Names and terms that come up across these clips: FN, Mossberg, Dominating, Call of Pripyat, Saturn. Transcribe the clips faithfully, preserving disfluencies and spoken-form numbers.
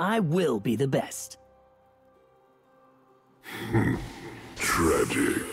I will be the best. Tragic.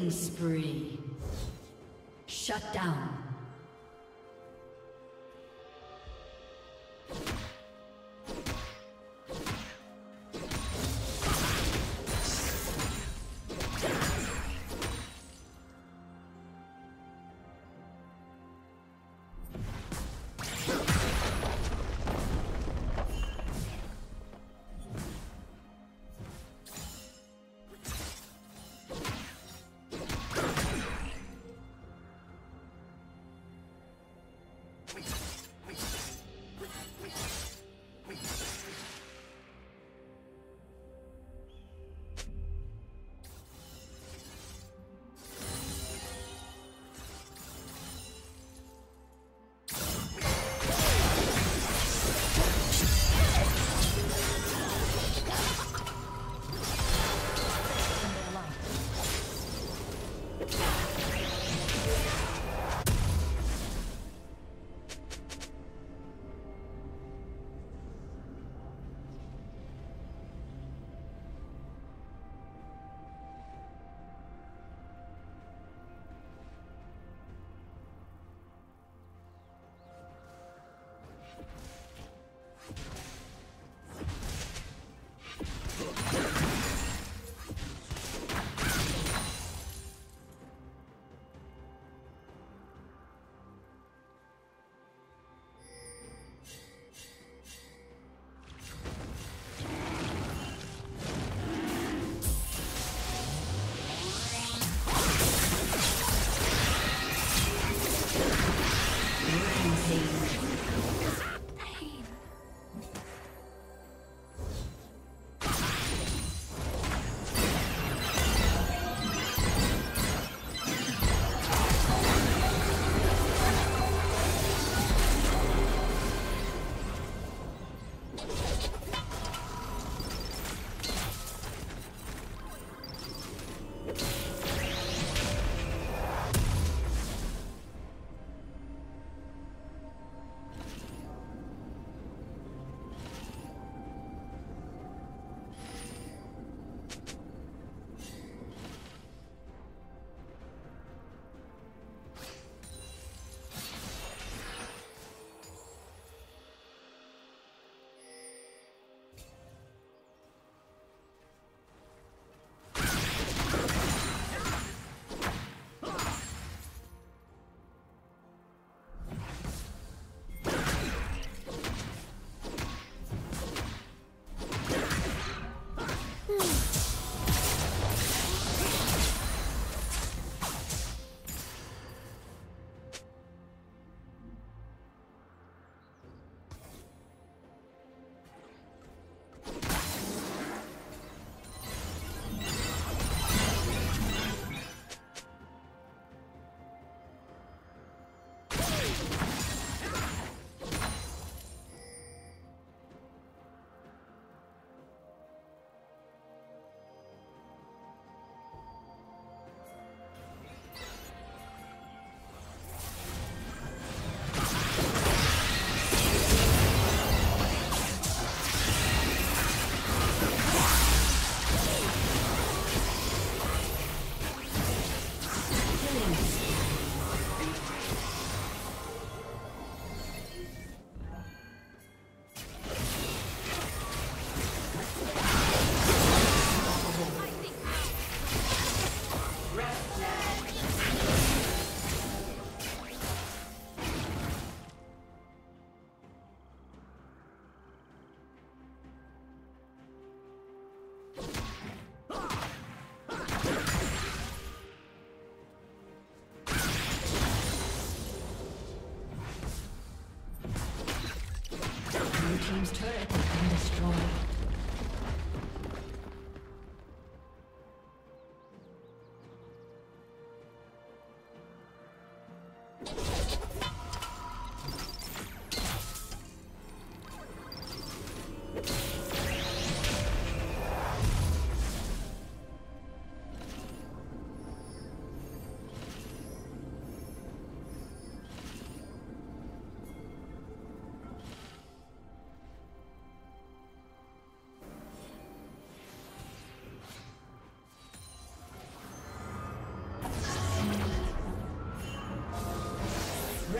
Killing spree. Shut down.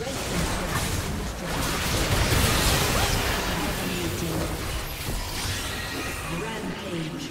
Red team's turret has been destroyed. Dominating. Rampage.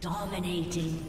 Dominating.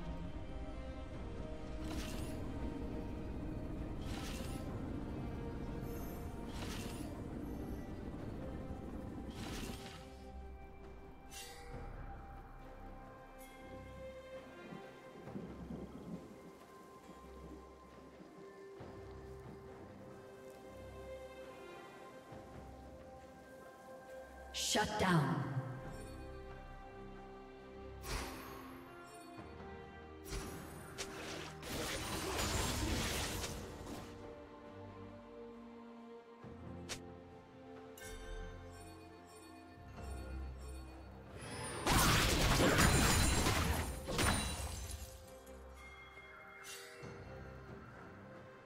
Shut down.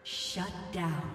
Shut down.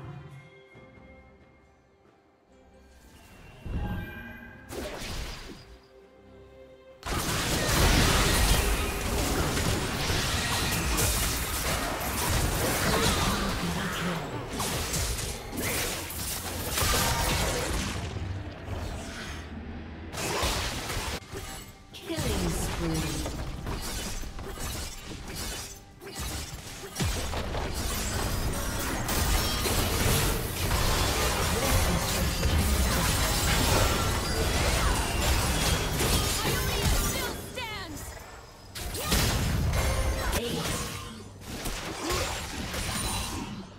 Team's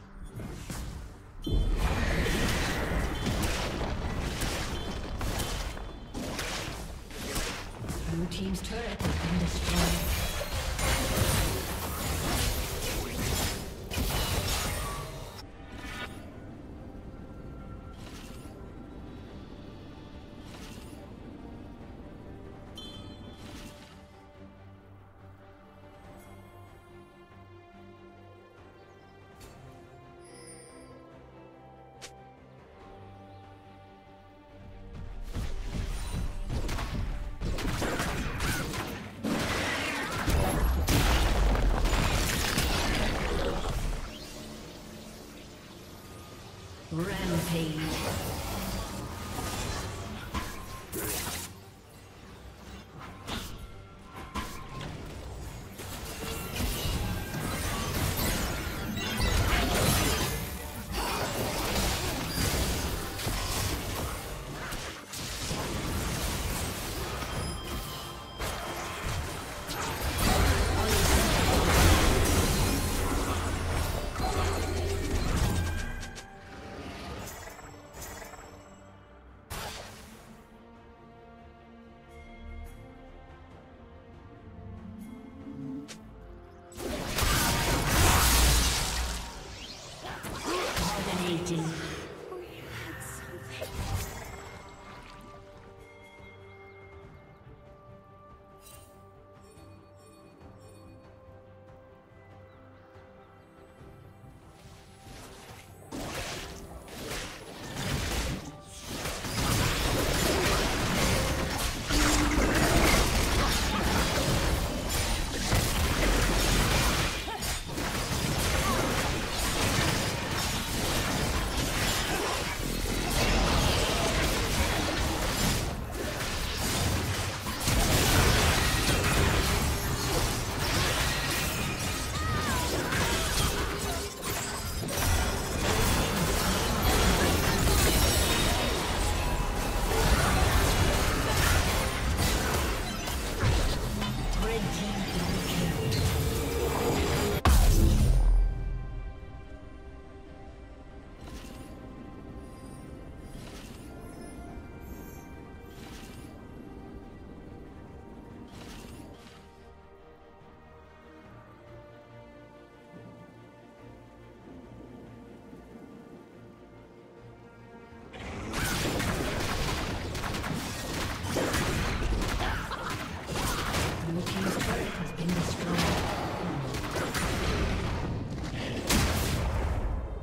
turret has been destroyed. Rampage.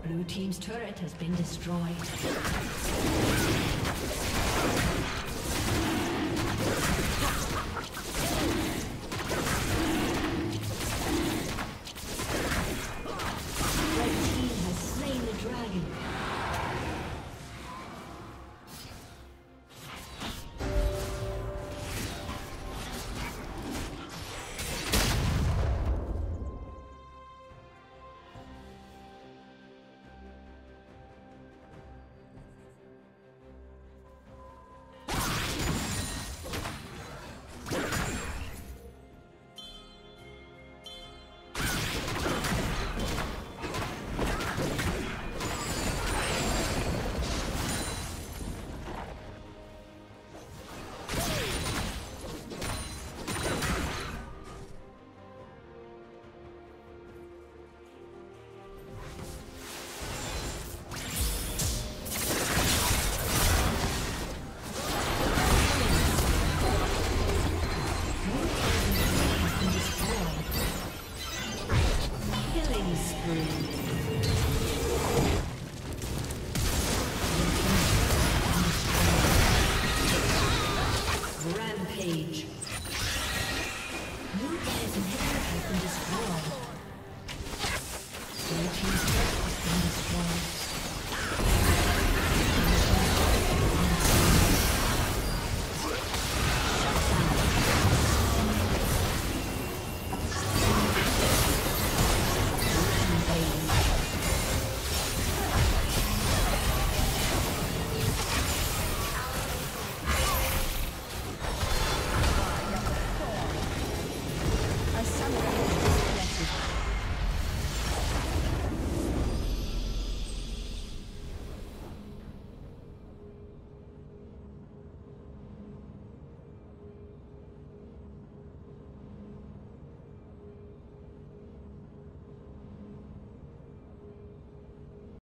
Blue team's turret has been destroyed.